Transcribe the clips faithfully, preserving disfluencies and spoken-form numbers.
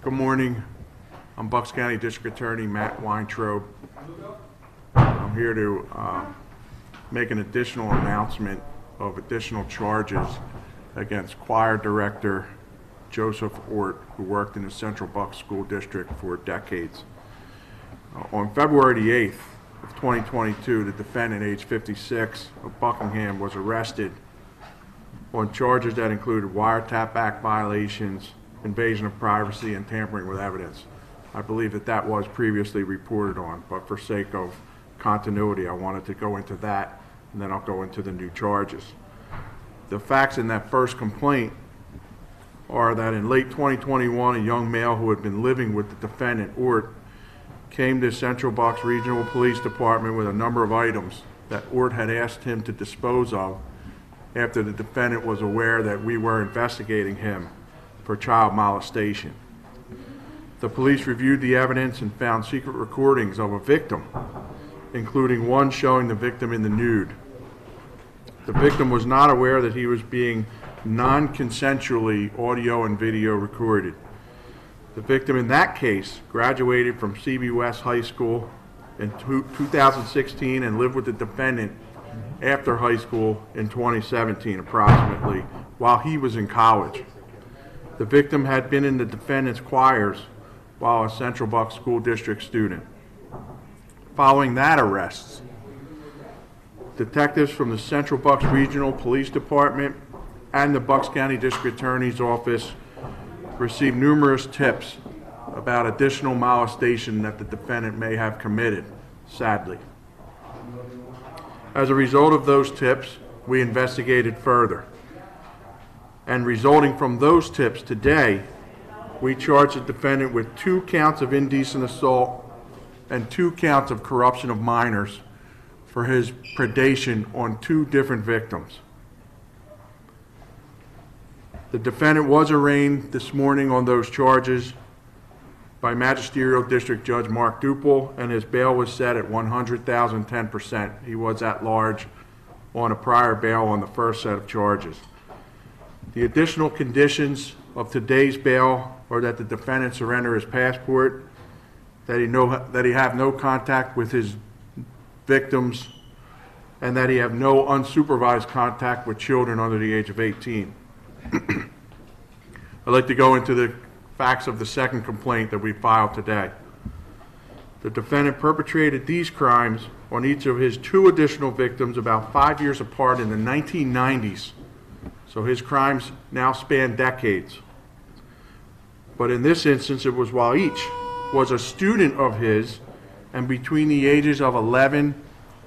Good morning. I'm Bucks County District Attorney Matt Weintraub. I'm here to uh, make an additional announcement of additional charges against choir director Joseph Ohrt, who worked in the Central Bucks School District for decades. Uh, on February the eighth of twenty twenty-two, the defendant, age fifty-six, of Buckingham, was arrested on charges that included Wiretap Act violations, invasion of privacy, and tampering with evidence. I believe that that was previously reported on, but for sake of continuity, I wanted to go into that, and then I'll go into the new charges. The facts in that first complaint are that in late twenty twenty-one, a young male who had been living with the defendant, Ohrt, came to Central Bucks Regional Police Department with a number of items that Ohrt had asked him to dispose of after the defendant was aware that we were investigating him for child molestation. The police reviewed the evidence and found secret recordings of a victim, including one showing the victim in the nude. The victim was not aware that he was being non-consensually audio and video recorded. The victim in that case graduated from C B West High School in two thousand sixteen and lived with the defendant after high school in twenty seventeen approximately, while he was in college. The victim had been in the defendant's choirs while a Central Bucks School District student. Following that arrest, detectives from the Central Bucks Regional Police Department and the Bucks County District Attorney's Office received numerous tips about additional molestation that the defendant may have committed, sadly. As a result of those tips, we investigated further. And resulting from those tips today, we charged the defendant with two counts of indecent assault and two counts of corruption of minors for his predation on two different victims. The defendant was arraigned this morning on those charges by Magisterial District Judge Mark Dupel, and his bail was set at one hundred thousand, ten percent. He was at large on a prior bail on the first set of charges. The additional conditions of today's bail are that the defendant surrender his passport, that he, know, that he have no contact with his victims, and that he have no unsupervised contact with children under the age of eighteen. I'd like to go into the facts of the second complaint that we filed today. The defendant perpetrated these crimes on each of his two additional victims about five years apart in the nineteen nineties, so his crimes now span decades. But in this instance, it was while each was a student of his and between the ages of eleven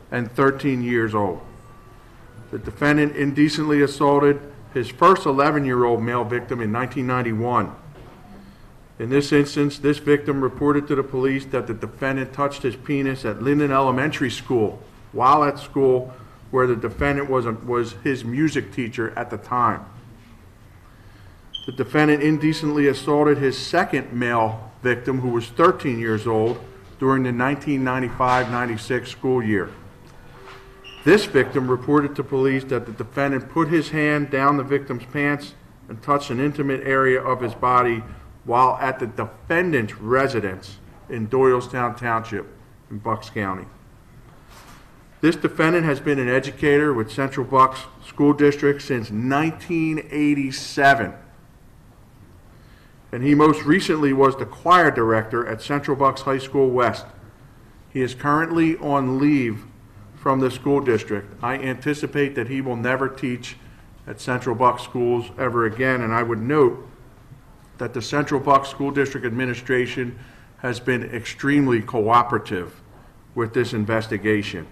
and thirteen years old. The defendant indecently assaulted his first eleven-year-old male victim in nineteen ninety-one. In this instance, this victim reported to the police that the defendant touched his penis at Linden Elementary School while at school, where the defendant was, a, was his music teacher at the time. The defendant indecently assaulted his second male victim, who was thirteen years old, during the nineteen ninety-five ninety-six school year. This victim reported to police that the defendant put his hand down the victim's pants and touched an intimate area of his body while at the defendant's residence in Doylestown Township in Bucks County. This defendant has been an educator with Central Bucks School District since nineteen eighty-seven. And he most recently was the choir director at Central Bucks High School West. He is currently on leave from the school district. I anticipate that he will never teach at Central Bucks schools ever again, and I would note that the Central Bucks School District administration has been extremely cooperative with this investigation.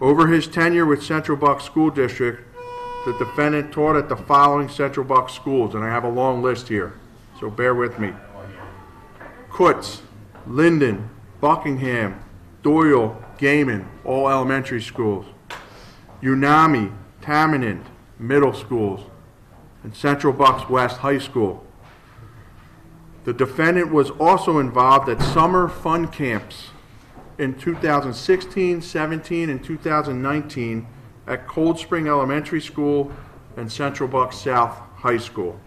Over his tenure with Central Bucks School District, the defendant taught at the following Central Bucks schools, and I have a long list here, so bear with me: Kutz, Linden, Buckingham, Doyle, Gaiman, all elementary schools; Unami, Tamanend, middle schools; and Central Bucks West High School. The defendant was also involved at summer fun camps in two thousand sixteen, seventeen, and two thousand nineteen at Cold Spring Elementary School and Central Bucks South High School.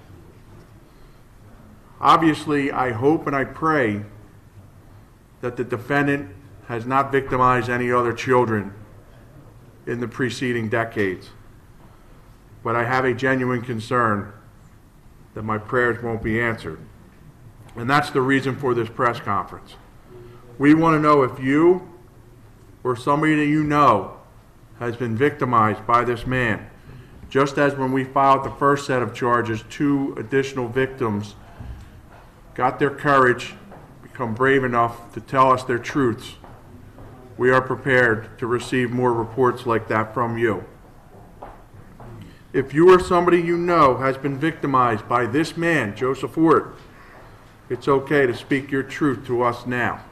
Obviously, I hope and I pray that the defendant has not victimized any other children in the preceding decades. But I have a genuine concern that my prayers won't be answered. And that's the reason for this press conference. We want to know if you or somebody that you know has been victimized by this man, just as when we filed the first set of charges, two additional victims got their courage, become brave enough to tell us their truths. We are prepared to receive more reports like that from you. If you or somebody you know has been victimized by this man, Joseph Ohrt, it's okay to speak your truth to us now.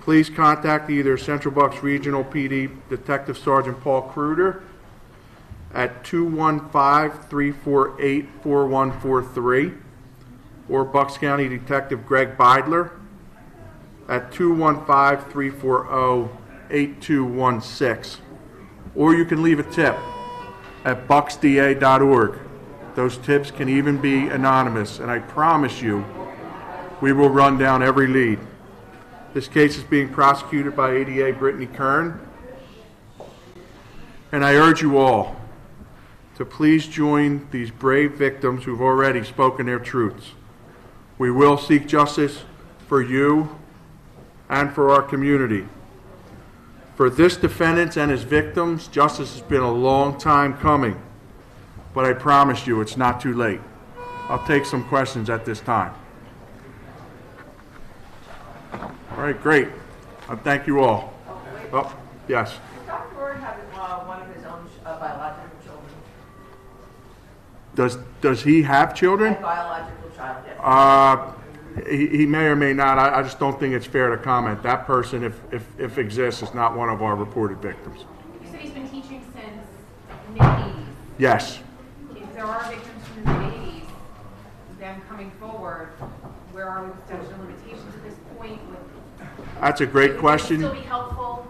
Please contact either Central Bucks Regional P D Detective Sergeant Paul Kruder at two one five, three four eight, four one four three or Bucks County Detective Greg Beidler at two one five, three four zero, eight two one six. Or you can leave a tip at Bucks D A dot org. Those tips can even be anonymous, and I promise you we will run down every lead. This case is being prosecuted by A D A Brittany Kern, and I urge you all to please join these brave victims who've already spoken their truths. We will seek justice for you and for our community. For this defendant and his victims, justice has been a long time coming, but I promise you it's not too late. I'll take some questions at this time. All right, great. I thank you all. Oh, yes. Does Doctor Ohrt have uh, one of his own uh, biological children? Does does he have children? A biological child, yes. Uh, He, he may or may not. I, I just don't think it's fair to comment. That person, if, if, if exists, is not one of our reported victims. You said he's been teaching since the eighties. Yes. If there are victims from the eighties, them coming forward, where are we with statute of limitations at this point? With, That's a great question. Would it still be helpful?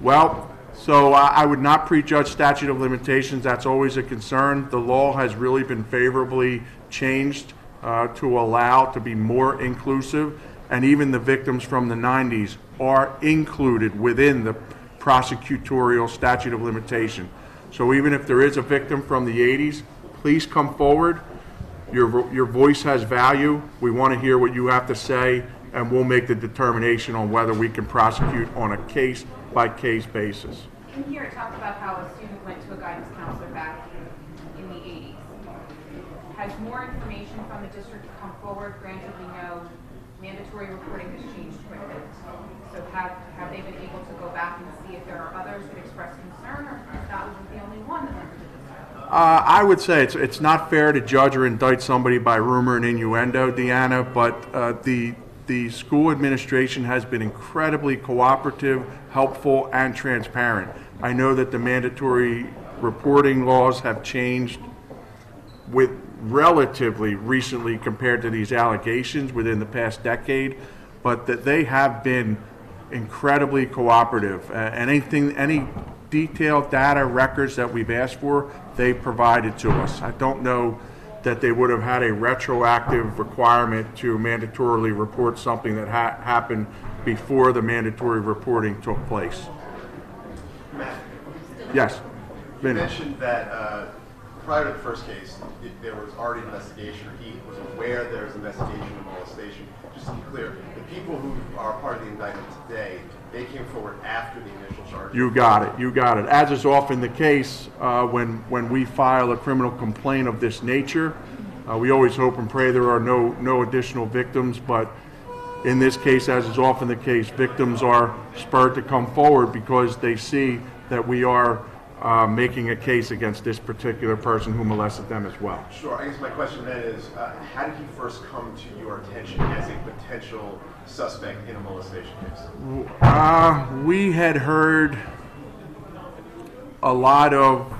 Well, so I, I would not prejudge statute of limitations. That's always a concern. The law has really been favorably changed Uh, to allow to be more inclusive, and even the victims from the nineties are included within the prosecutorial statute of limitation. So even if there is a victim from the eighties, please come forward. Your, your voice has value. We want to hear what you have to say, and we'll make the determination on whether we can prosecute on a case-by-case basis. In here it talks about how a student went to a guidance counselor back in the eighties. Has more information from the district come forward? Granted, we know mandatory reporting has changed quickly. So have, have they been able to go back and see if there are others that express concern, or if that wasn't the only one that entered the district? Uh, I would say it's, it's not fair to judge or indict somebody by rumor and innuendo, Deanna, but uh, the, the school administration has been incredibly cooperative, helpful, and transparent. I know that the mandatory reporting laws have changed with relatively recently compared to these allegations within the past decade, but that they have been incredibly cooperative. Uh, and anything, any detailed data records that we've asked for, they provided to us. I don't know that they would have had a retroactive requirement to mandatorily report something that ha happened before the mandatory reporting took place. Matt, yes. You Minute. mentioned that uh, prior to the first case, it, there was already an investigation, or he was aware there was an investigation of molestation. Just to be clear, the people who are part of the indictment today, they came forward after the initial charge. You got it. You got it. As is often the case, uh, when, when we file a criminal complaint of this nature, uh, we always hope and pray there are no, no additional victims, but in this case, as is often the case, victims are spurred to come forward because they see that we are Uh, making a case against this particular person who molested them as well. Sure. I guess my question then is, uh, how did he first come to your attention as a potential suspect in a molestation case? Uh, we had heard a lot of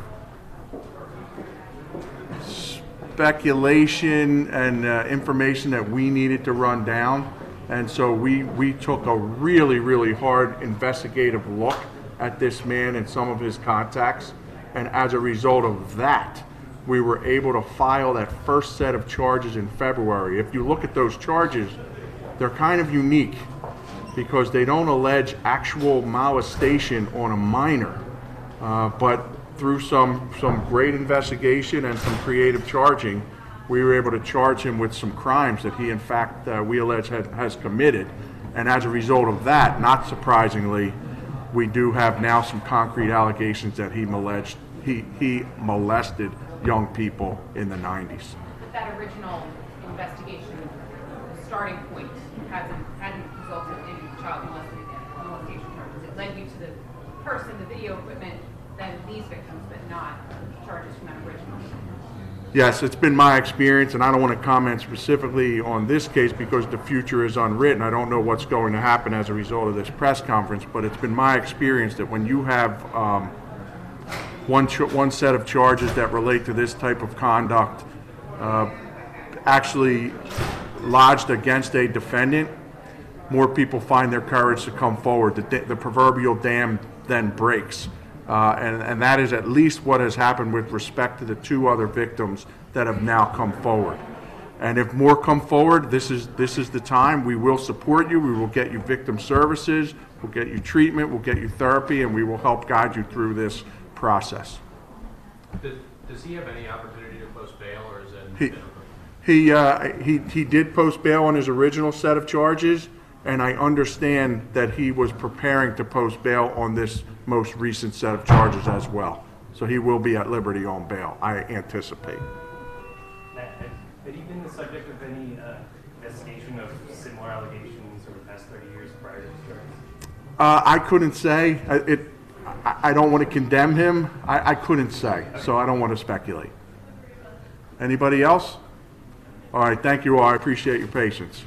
speculation and uh, information that we needed to run down, and so we, we took a really, really hard investigative look at this man and some of his contacts, and as a result of that, we were able to file that first set of charges in February. If you look at those charges, they're kind of unique because they don't allege actual molestation on a minor, uh, but through some, some great investigation and some creative charging, we were able to charge him with some crimes that he, in fact, uh, we allege had, has committed. And as a result of that, not surprisingly, we do have now some concrete allegations that he molested, he, he molested young people in the nineties. That original investigation starting point hasn't, hadn't resulted in child molestation charges. It led you to the person, the video equipment, then these victims, but not charges from that original. Yes, it's been my experience, and I don't want to comment specifically on this case because the future is unwritten. I don't know what's going to happen as a result of this press conference, but it's been my experience that when you have um, one, one set of charges that relate to this type of conduct uh, actually lodged against a defendant, more people find their courage to come forward. The, the proverbial dam then breaks. Uh, and, and that is at least what has happened with respect to the two other victims that have now come forward. And if more come forward, this is, this is the time. We will support you. We will get you victim services. We'll get you treatment. We'll get you therapy. And we will help guide you through this process. Does, does he have any opportunity to post bail, or is it? He, he, uh, he, he did post bail on his original set of charges. And I understand that he was preparing to post bail on this most recent set of charges as well. So he will be at liberty on bail, I anticipate. Matt, have you been the subject of any uh, investigation of similar allegations over the past thirty years prior to this charge? Uh, I couldn't say. I, it, I, I don't want to condemn him. I, I couldn't say, okay. So I don't want to speculate. Anybody else? All right, thank you all. I appreciate your patience.